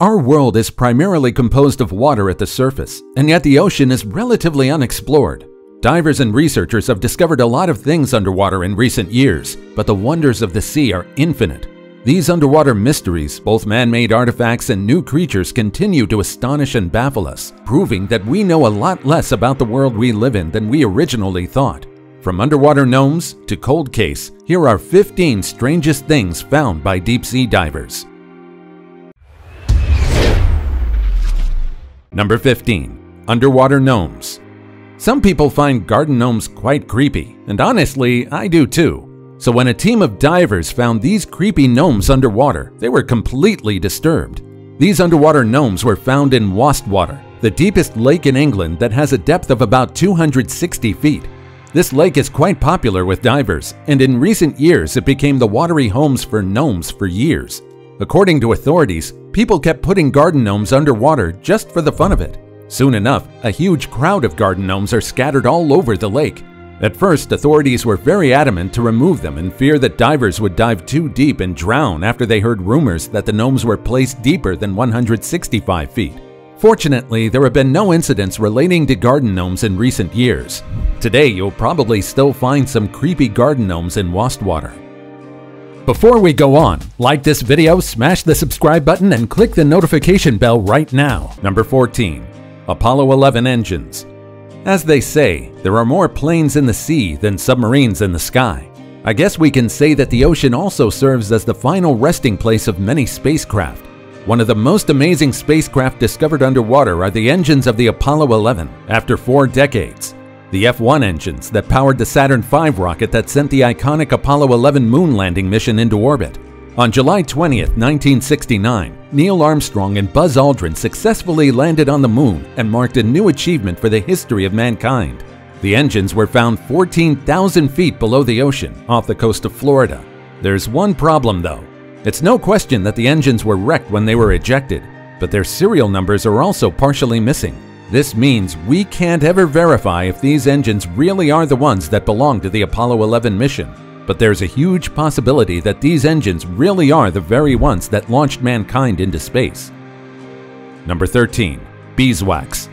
Our world is primarily composed of water at the surface, and yet the ocean is relatively unexplored. Divers and researchers have discovered a lot of things underwater in recent years, but the wonders of the sea are infinite. These underwater mysteries, both man-made artifacts and new creatures, continue to astonish and baffle us, proving that we know a lot less about the world we live in than we originally thought. From underwater gnomes to cold case, here are 15 strangest things found by deep-sea divers. Number 15. Underwater gnomes. Some people find garden gnomes quite creepy, and honestly, I do too. So when a team of divers found these creepy gnomes underwater, they were completely disturbed. These underwater gnomes were found in Wastwater, the deepest lake in England that has a depth of about 260 feet. This lake is quite popular with divers, and in recent years it became the watery homes for gnomes for years. According to authorities, people kept putting garden gnomes underwater just for the fun of it. Soon enough, a huge crowd of garden gnomes are scattered all over the lake. At first, authorities were very adamant to remove them in fear that divers would dive too deep and drown after they heard rumors that the gnomes were placed deeper than 165 feet. Fortunately, there have been no incidents relating to garden gnomes in recent years. Today, you'll probably still find some creepy garden gnomes in Wastwater. Before we go on, like this video, smash the subscribe button, and click the notification bell right now. Number 14. Apollo 11 engines. As they say, there are more planes in the sea than submarines in the sky. I guess we can say that the ocean also serves as the final resting place of many spacecraft. One of the most amazing spacecraft discovered underwater are the engines of the Apollo 11 after 4 decades. The F-1 engines that powered the Saturn V rocket that sent the iconic Apollo 11 moon landing mission into orbit. On July 20, 1969, Neil Armstrong and Buzz Aldrin successfully landed on the moon and marked a new achievement for the history of mankind. The engines were found 14,000 feet below the ocean, off the coast of Florida. There's one problem, though. It's no question that the engines were wrecked when they were ejected, but their serial numbers are also partially missing. This means we can't ever verify if these engines really are the ones that belong to the Apollo 11 mission, but there's a huge possibility that these engines really are the very ones that launched mankind into space. Number 13. Beeswax.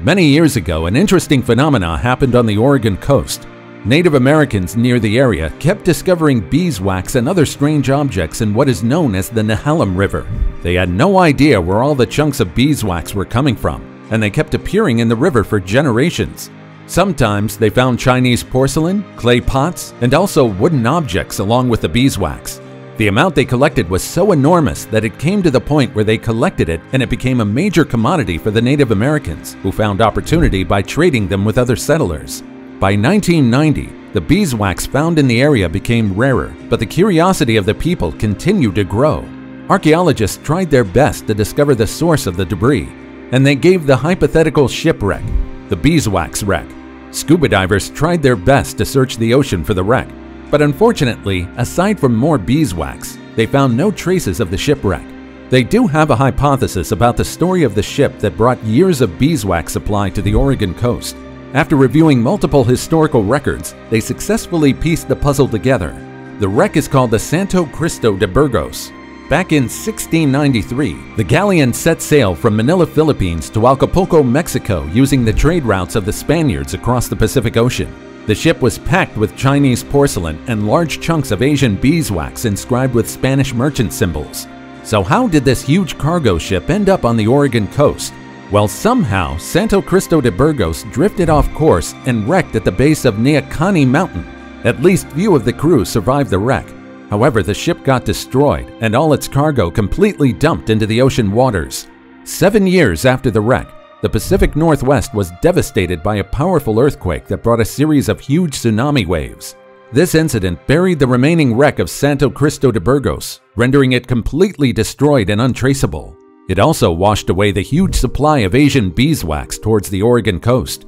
Many years ago, an interesting phenomenon happened on the Oregon coast. Native Americans near the area kept discovering beeswax and other strange objects in what is known as the Nehalem River. They had no idea where all the chunks of beeswax were coming from, and they kept appearing in the river for generations. Sometimes they found Chinese porcelain, clay pots, and also wooden objects along with the beeswax. The amount they collected was so enormous that it came to the point where they collected it and it became a major commodity for the Native Americans, who found opportunity by trading them with other settlers. By 1990, the beeswax found in the area became rarer, but the curiosity of the people continued to grow. Archaeologists tried their best to discover the source of the debris, and they gave the hypothetical shipwreck, the beeswax wreck. Scuba divers tried their best to search the ocean for the wreck, but unfortunately, aside from more beeswax, they found no traces of the shipwreck. They do have a hypothesis about the story of the ship that brought years of beeswax supply to the Oregon coast. After reviewing multiple historical records, they successfully pieced the puzzle together. The wreck is called the Santo Cristo de Burgos. Back in 1693, the galleon set sail from Manila, Philippines to Acapulco, Mexico, using the trade routes of the Spaniards across the Pacific Ocean. The ship was packed with Chinese porcelain and large chunks of Asian beeswax inscribed with Spanish merchant symbols. So how did this huge cargo ship end up on the Oregon coast? Well, somehow, Santo Cristo de Burgos drifted off course and wrecked at the base of Neahkahnie Mountain. At least few of the crew survived the wreck. However, the ship got destroyed and all its cargo completely dumped into the ocean waters. 7 years after the wreck, the Pacific Northwest was devastated by a powerful earthquake that brought a series of huge tsunami waves. This incident buried the remaining wreck of Santo Cristo de Burgos, rendering it completely destroyed and untraceable. It also washed away the huge supply of Asian beeswax towards the Oregon coast.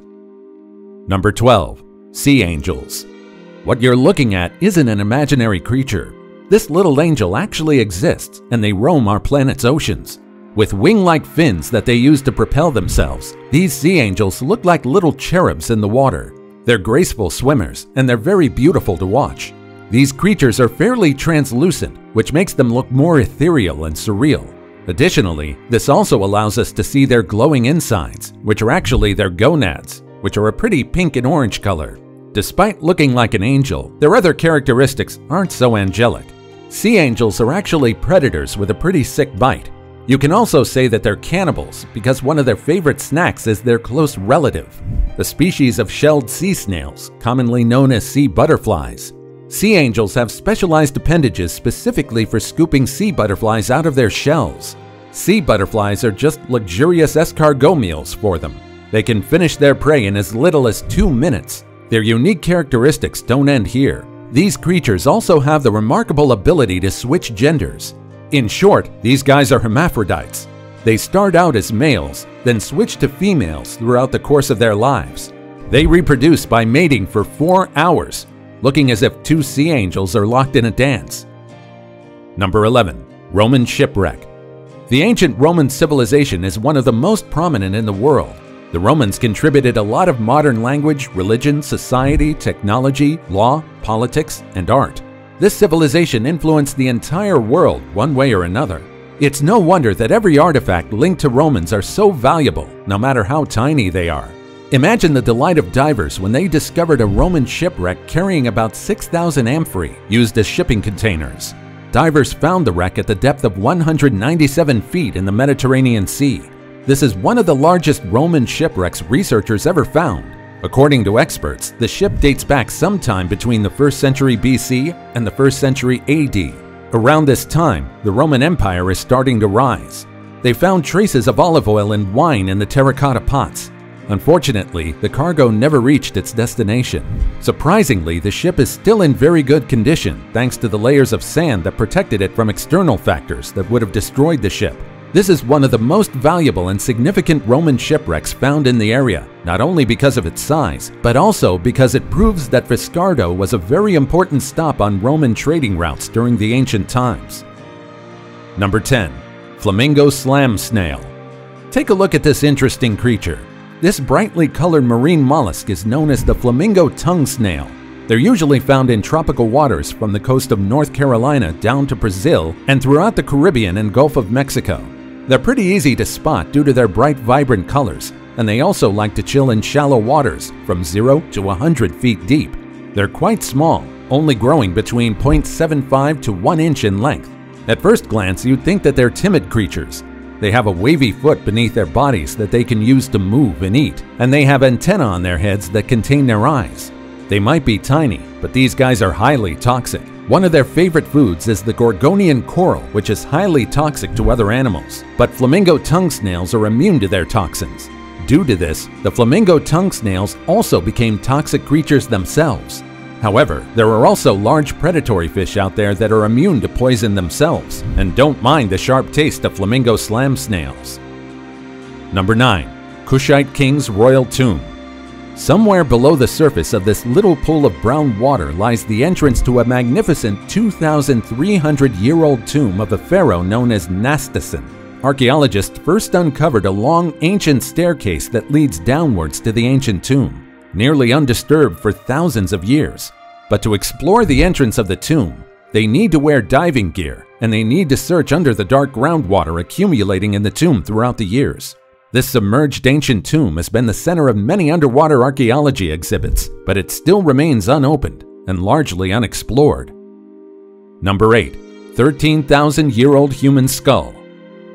Number 12. Sea angels. What you're looking at isn't an imaginary creature. This little angel actually exists, and they roam our planet's oceans. With wing-like fins that they use to propel themselves, these sea angels look like little cherubs in the water. They're graceful swimmers, and they're very beautiful to watch. These creatures are fairly translucent, which makes them look more ethereal and surreal. Additionally, this also allows us to see their glowing insides, which are actually their gonads, which are a pretty pink and orange color. Despite looking like an angel, their other characteristics aren't so angelic. Sea angels are actually predators with a pretty sick bite. You can also say that they're cannibals because one of their favorite snacks is their close relative, the species of shelled sea snails, commonly known as sea butterflies. Sea angels have specialized appendages specifically for scooping sea butterflies out of their shells. Sea butterflies are just luxurious escargot meals for them. They can finish their prey in as little as 2 minutes. Their unique characteristics don't end here. These creatures also have the remarkable ability to switch genders. In short, these guys are hermaphrodites. They start out as males, then switch to females throughout the course of their lives. They reproduce by mating for 4 hours, looking as if two sea angels are locked in a dance. Number 11. Roman shipwreck. The ancient Roman civilization is one of the most prominent in the world. The Romans contributed a lot of modern language, religion, society, technology, law, politics, and art. This civilization influenced the entire world one way or another. It's no wonder that every artifact linked to Romans are so valuable, no matter how tiny they are. Imagine the delight of divers when they discovered a Roman shipwreck carrying about 6,000 amphorae used as shipping containers. Divers found the wreck at the depth of 197 feet in the Mediterranean Sea. This is one of the largest Roman shipwrecks researchers ever found. According to experts, the ship dates back sometime between the 1st century BC and the 1st century AD. Around this time, the Roman Empire is starting to rise. They found traces of olive oil and wine in the terracotta pots. Unfortunately, the cargo never reached its destination. Surprisingly, the ship is still in very good condition thanks to the layers of sand that protected it from external factors that would have destroyed the ship. This is one of the most valuable and significant Roman shipwrecks found in the area, not only because of its size, but also because it proves that Viscardo was a very important stop on Roman trading routes during the ancient times. Number 10. Flamingo slam snail. Take a look at this interesting creature. This brightly colored marine mollusk is known as the flamingo tongue snail. They're usually found in tropical waters from the coast of North Carolina down to Brazil and throughout the Caribbean and Gulf of Mexico. They're pretty easy to spot due to their bright, vibrant colors, and they also like to chill in shallow waters from 0 to 100 feet deep. They're quite small, only growing between 0.75 to 1 inch in length. At first glance, you'd think that they're timid creatures. They have a wavy foot beneath their bodies that they can use to move and eat, and they have antennae on their heads that contain their eyes. They might be tiny, but these guys are highly toxic. One of their favorite foods is the gorgonian coral, which is highly toxic to other animals, but flamingo tongue snails are immune to their toxins. Due to this, the flamingo tongue snails also became toxic creatures themselves. However, there are also large predatory fish out there that are immune to poison themselves and don't mind the sharp taste of flamingo slam snails. Number 9. Kushite King's Royal Tomb. Somewhere below the surface of this little pool of brown water lies the entrance to a magnificent 2,300-year-old tomb of a pharaoh known as Nastasen. Archaeologists first uncovered a long, ancient staircase that leads downwards to the ancient tomb, nearly undisturbed for thousands of years. But to explore the entrance of the tomb, they need to wear diving gear, and they need to search under the dark groundwater accumulating in the tomb throughout the years. This submerged ancient tomb has been the center of many underwater archaeology exhibits, but it still remains unopened and largely unexplored. Number 8. 13,000-year-old human skull.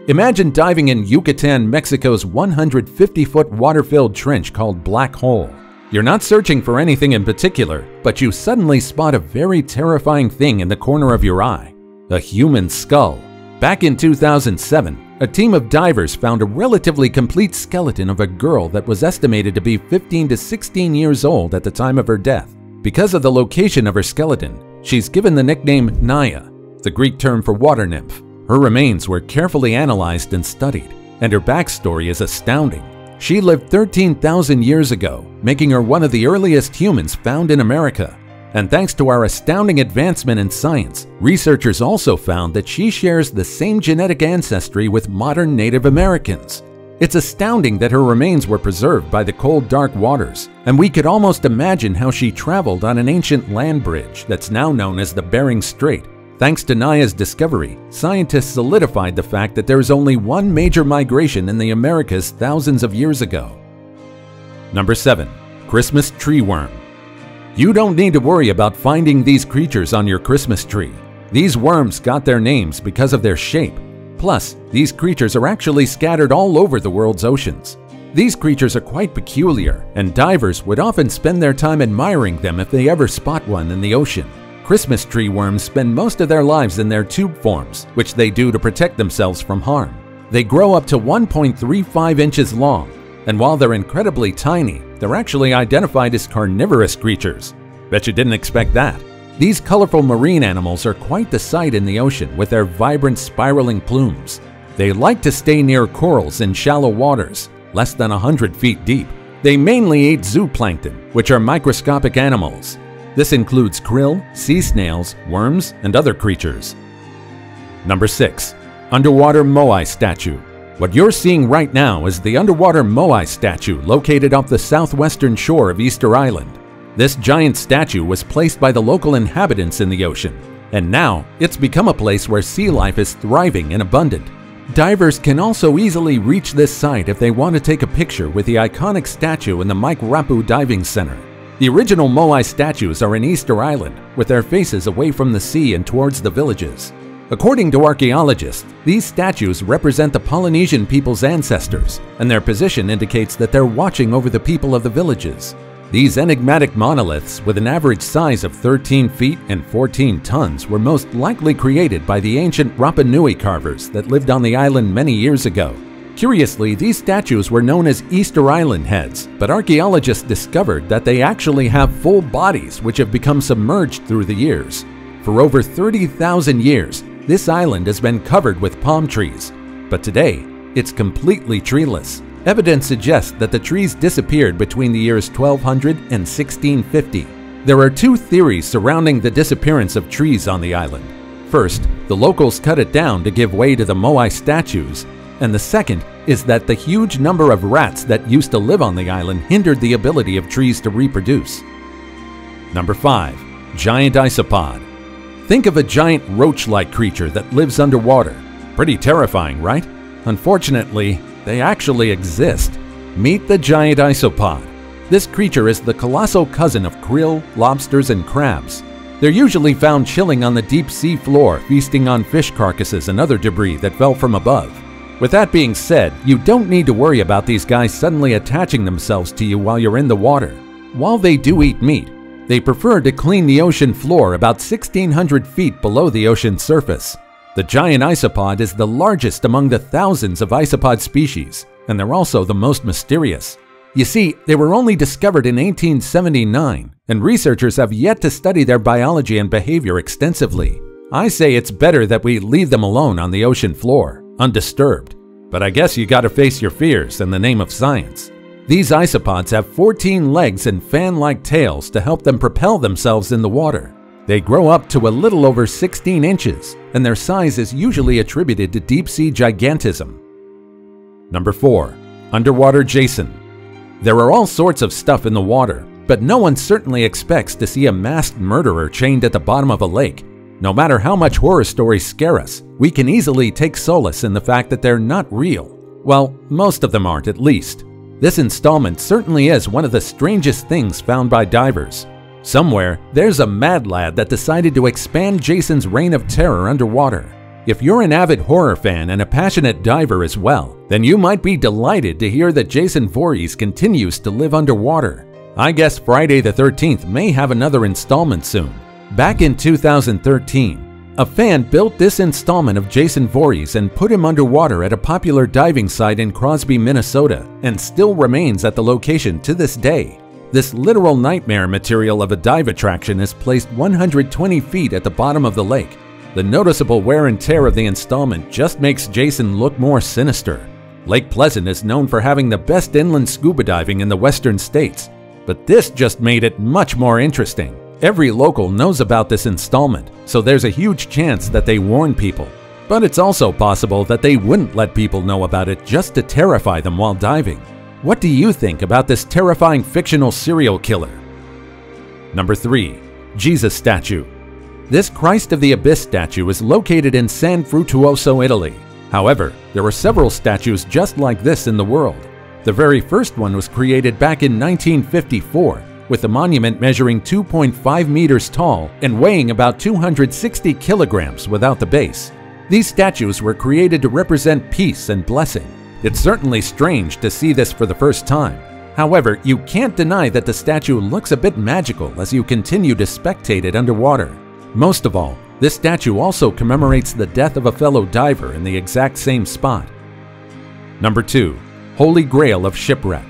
Imagine diving in Yucatan, Mexico's 150-foot water-filled trench called Black Hole. You're not searching for anything in particular, but you suddenly spot a very terrifying thing in the corner of your eye – a human skull. Back in 2007, a team of divers found a relatively complete skeleton of a girl that was estimated to be 15 to 16 years old at the time of her death. Because of the location of her skeleton, she's given the nickname Naya, the Greek term for water nymph. Her remains were carefully analyzed and studied, and her backstory is astounding. She lived 13,000 years ago, making her one of the earliest humans found in America. And thanks to our astounding advancement in science, researchers also found that she shares the same genetic ancestry with modern Native Americans. It's astounding that her remains were preserved by the cold, dark waters, and we could almost imagine how she traveled on an ancient land bridge that's now known as the Bering Strait, Thanks to Naya's discovery, scientists solidified the fact that there is only one major migration in the Americas thousands of years ago. Number 7. Christmas tree worm. You don't need to worry about finding these creatures on your Christmas tree. These worms got their names because of their shape. Plus, these creatures are actually scattered all over the world's oceans. These creatures are quite peculiar, and divers would often spend their time admiring them if they ever spot one in the ocean. Christmas tree worms spend most of their lives in their tube forms, which they do to protect themselves from harm. They grow up to 1.35 inches long, and while they're incredibly tiny, they're actually identified as carnivorous creatures. Bet you didn't expect that. These colorful marine animals are quite the sight in the ocean with their vibrant spiraling plumes. They like to stay near corals in shallow waters, less than 100 feet deep. They mainly eat zooplankton, which are microscopic animals. This includes krill, sea snails, worms, and other creatures. Number 6. Underwater Moai statue. What you're seeing right now is the underwater Moai statue located off the southwestern shore of Easter Island. This giant statue was placed by the local inhabitants in the ocean, and now it's become a place where sea life is thriving and abundant. Divers can also easily reach this site if they want to take a picture with the iconic statue in the Mike Rapu Diving Center. The original Moai statues are in Easter Island, with their faces away from the sea and towards the villages. According to archaeologists, these statues represent the Polynesian people's ancestors, and their position indicates that they're watching over the people of the villages. These enigmatic monoliths, with an average size of 13 feet and 14 tons, were most likely created by the ancient Rapa Nui carvers that lived on the island many years ago. Curiously, these statues were known as Easter Island heads, but archaeologists discovered that they actually have full bodies which have become submerged through the years. For over 30,000 years, this island has been covered with palm trees, but today it's completely treeless. Evidence suggests that the trees disappeared between the years 1200 and 1650. There are two theories surrounding the disappearance of trees on the island. First, the locals cut it down to give way to the Moai statues, and the second is that the huge number of rats that used to live on the island hindered the ability of trees to reproduce. Number 5. Giant isopod. Think of a giant roach-like creature that lives underwater. Pretty terrifying, right? Unfortunately, they actually exist. Meet the giant isopod. This creature is the colossal cousin of krill, lobsters, and crabs. They're usually found chilling on the deep sea floor, feasting on fish carcasses and other debris that fell from above. With that being said, you don't need to worry about these guys suddenly attaching themselves to you while you're in the water. While they do eat meat, they prefer to clean the ocean floor about 1,600 feet below the ocean surface. The giant isopod is the largest among the thousands of isopod species, and they're also the most mysterious. You see, they were only discovered in 1879, and researchers have yet to study their biology and behavior extensively. I say it's better that we leave them alone on the ocean floor, undisturbed. But I guess you gotta face your fears in the name of science. These isopods have 14 legs and fan-like tails to help them propel themselves in the water. They grow up to a little over 16 inches, and their size is usually attributed to deep-sea gigantism. Number 4. Underwater Jason. There are all sorts of stuff in the water, but no one certainly expects to see a masked murderer chained at the bottom of a lake. No matter how much horror stories scare us, we can easily take solace in the fact that they're not real. Well, most of them aren't, at least. This installment certainly is one of the strangest things found by divers. Somewhere, there's a mad lad that decided to expand Jason's reign of terror underwater. If you're an avid horror fan and a passionate diver as well, then you might be delighted to hear that Jason Voorhees continues to live underwater. I guess Friday the 13th may have another installment soon. Back in 2013, a fan built this installment of Jason Voorhees and put him underwater at a popular diving site in Crosby, Minnesota, and still remains at the location to this day. This literal nightmare material of a dive attraction is placed 120 feet at the bottom of the lake. The noticeable wear and tear of the installment just makes Jason look more sinister. Lake Pleasant is known for having the best inland scuba diving in the western states, but this just made it much more interesting. Every local knows about this installment, so there's a huge chance that they warn people. But it's also possible that they wouldn't let people know about it just to terrify them while diving. What do you think about this terrifying fictional serial killer? Number 3. Jesus statue. This Christ of the Abyss statue is located in San Frutuoso, Italy. However, there are several statues just like this in the world. The very first one was created back in 1954, with the monument measuring 2.5 meters tall and weighing about 260 kilograms without the base. These statues were created to represent peace and blessing. It's certainly strange to see this for the first time. However, you can't deny that the statue looks a bit magical as you continue to spectate it underwater. Most of all, this statue also commemorates the death of a fellow diver in the exact same spot. Number 2. Holy Grail of Shipwreck.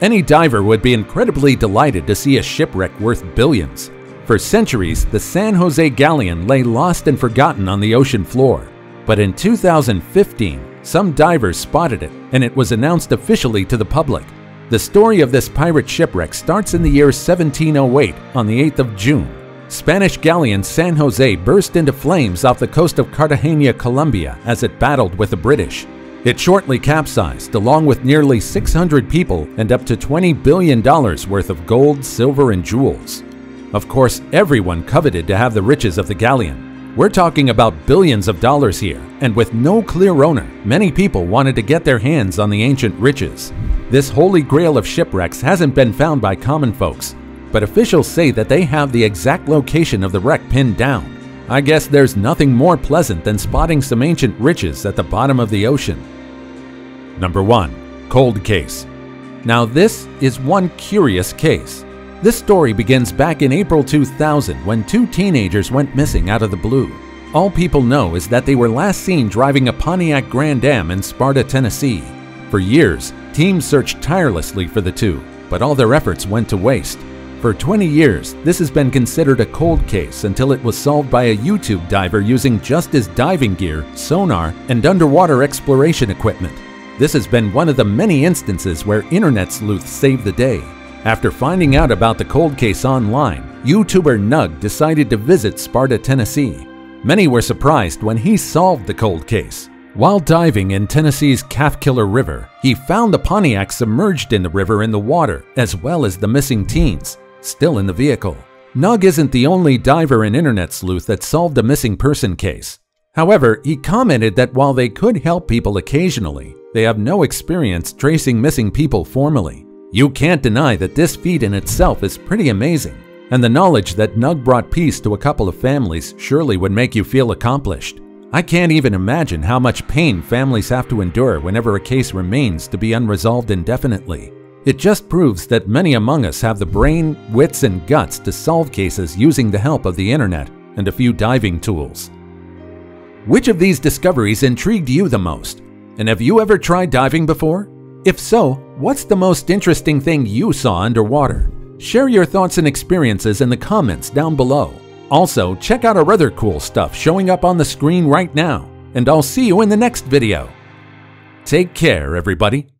Any diver would be incredibly delighted to see a shipwreck worth billions. For centuries, the San Jose galleon lay lost and forgotten on the ocean floor. But in 2015, some divers spotted it, and it was announced officially to the public. The story of this pirate shipwreck starts in the year 1708 on the 8th of June. Spanish galleon San Jose burst into flames off the coast of Cartagena, Colombia, as it battled with the British. It shortly capsized, along with nearly 600 people and up to $20 billion worth of gold, silver, and jewels. Of course, everyone coveted to have the riches of the galleon. We're talking about billions of dollars here, and with no clear owner, many people wanted to get their hands on the ancient riches. This holy grail of shipwrecks hasn't been found by common folks, but officials say that they have the exact location of the wreck pinned down. I guess there's nothing more pleasant than spotting some ancient riches at the bottom of the ocean. Number 1. Cold Case. Now this is one curious case. This story begins back in April 2000 when two teenagers went missing out of the blue. All people know is that they were last seen driving a Pontiac Grand Am in Sparta, Tennessee. For years, teams searched tirelessly for the two, but all their efforts went to waste. For 20 years, this has been considered a cold case until it was solved by a YouTube diver using just his diving gear, sonar, and underwater exploration equipment. This has been one of the many instances where internet sleuths saved the day. After finding out about the cold case online, YouTuber Nug decided to visit Sparta, Tennessee. Many were surprised when he solved the cold case. While diving in Tennessee's Calfkiller River, he found the Pontiac submerged in the river in the water, as well as the missing teens. Still in the vehicle. Nug isn't the only diver and internet sleuth that solved a missing person case. However, he commented that while they could help people occasionally, they have no experience tracing missing people formally. You can't deny that this feat in itself is pretty amazing, and the knowledge that Nug brought peace to a couple of families surely would make you feel accomplished. I can't even imagine how much pain families have to endure whenever a case remains to be unresolved indefinitely. It just proves that many among us have the brain, wits, and guts to solve cases using the help of the internet and a few diving tools. Which of these discoveries intrigued you the most? And have you ever tried diving before? If so, what's the most interesting thing you saw underwater? Share your thoughts and experiences in the comments down below. Also, check out our other cool stuff showing up on the screen right now, and I'll see you in the next video. Take care, everybody.